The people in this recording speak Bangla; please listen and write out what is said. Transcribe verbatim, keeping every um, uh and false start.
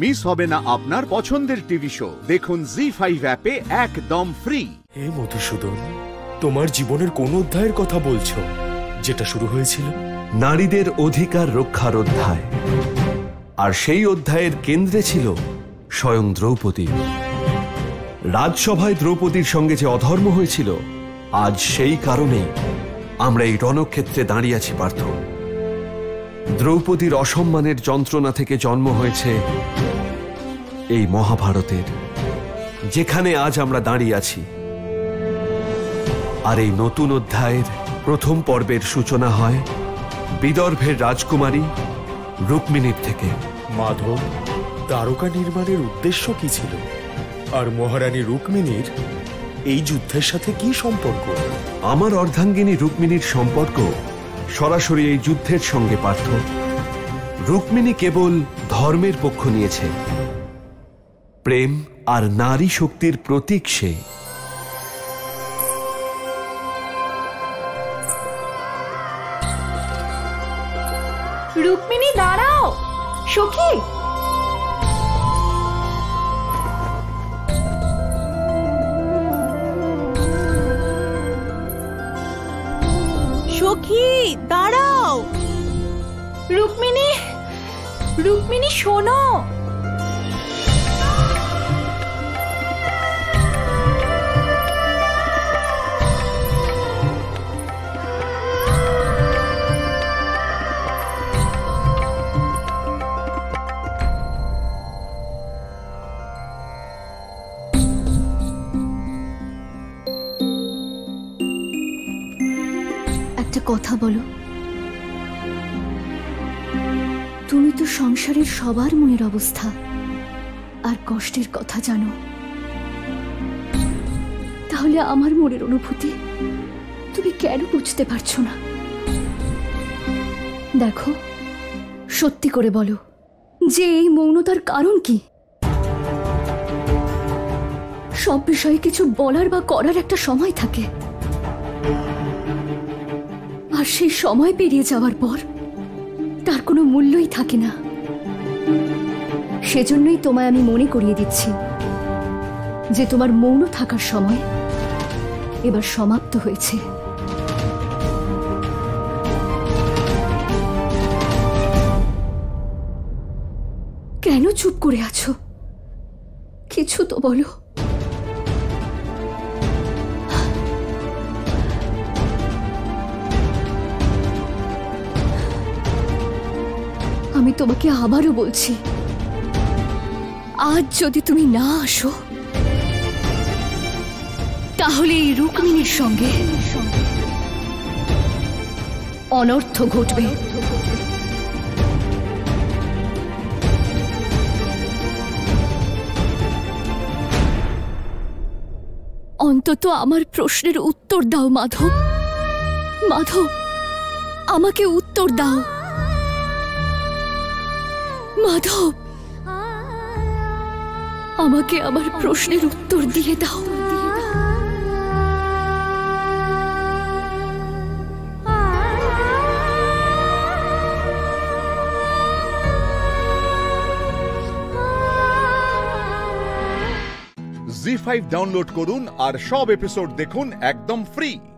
মিস হবে না আপনার পছন্দের টিভি শো। দেখুন জি ফাইভ অ্যাপে একদম ফ্রি। হে মধুসূদন, তোমার জীবনের কোন অধ্যায়ের কথা বলছো যেটা শুরু হয়েছিল? নারীদের অধিকার রক্ষার অধ্যায়, আর সেই অধ্যায়ের কেন্দ্রে ছিল স্বয়ং দ্রৌপদী। রাজসভায় দ্রৌপদীর সঙ্গে যে অধর্ম হয়েছিল, আজ সেই কারণেই আমরা এই রণক্ষেত্রে দাঁড়িয়ে আছি পার্থ। দ্রৌপদীর অসম্মানের যন্ত্রণা থেকে জন্ম হয়েছে এই মহাভারতের, যেখানে আজ আমরা দাঁড়িয়ে আছি। আর এই নতুন অধ্যায়ের প্রথম পর্বের সূচনা হয় বিদর্ভের রাজকুমারী রুক্মিণীর থেকে। মাধব, দ্বারকা নির্মাণের উদ্দেশ্য কি ছিল, আর মহারানী রুক্মিণীর এই যুদ্ধের সাথে কি সম্পর্ক? আমার অর্ধাঙ্গিনী রুক্মিণীর সম্পর্ক সরাসরি এই যুদ্ধের সঙ্গে পার্থ। রুক্মিণী কেবল ধর্মের পক্ষ নিয়েছে, প্রেম আর নারী শক্তির প্রতীক সে। রুক্মিণী দাঁড়াও সখী। সখী দাঁড়াও। রুক্মিণী, রুক্মিণী শোনো। কথা বলো, তুমি তো সংসারের সবার মনের অবস্থা আর কষ্টের কথা জানো, তাহলে আমার মনের অনুভূতি তুমি কেন বুঝতে পারছো না? দেখো, সত্যি করে বলো যে এই মৌনতার কারণ কি? সব বিষয়ে কিছু বলার বা করার একটা সময় থাকে, আর সেই সময় পেরিয়ে যাওয়ার পর তার কোনো মূল্যই থাকে না। সেজন্যই তোমায় আমি মনে করিয়ে দিচ্ছি যে তোমার মৌন থাকার সময় এবার সমাপ্ত হয়েছে। কেন চুপ করে আছো? কিছু তো বলো। আমি তোমাকে আবারও বলছি, আজ যদি তুমি না আসো তাহলে এই রুক্মিণীর সঙ্গে অনর্থ ঘটবে। অন্তত আমার প্রশ্নের উত্তর দাও মাধব। মাধব, আমাকে উত্তর দাও। মাধব, আমাকে আমার প্রশ্নের উত্তর দিয়ে দাও। জি ফাইভ ডাউনলোড করুন আর সব এপিসোড দেখুন একদম ফ্রি।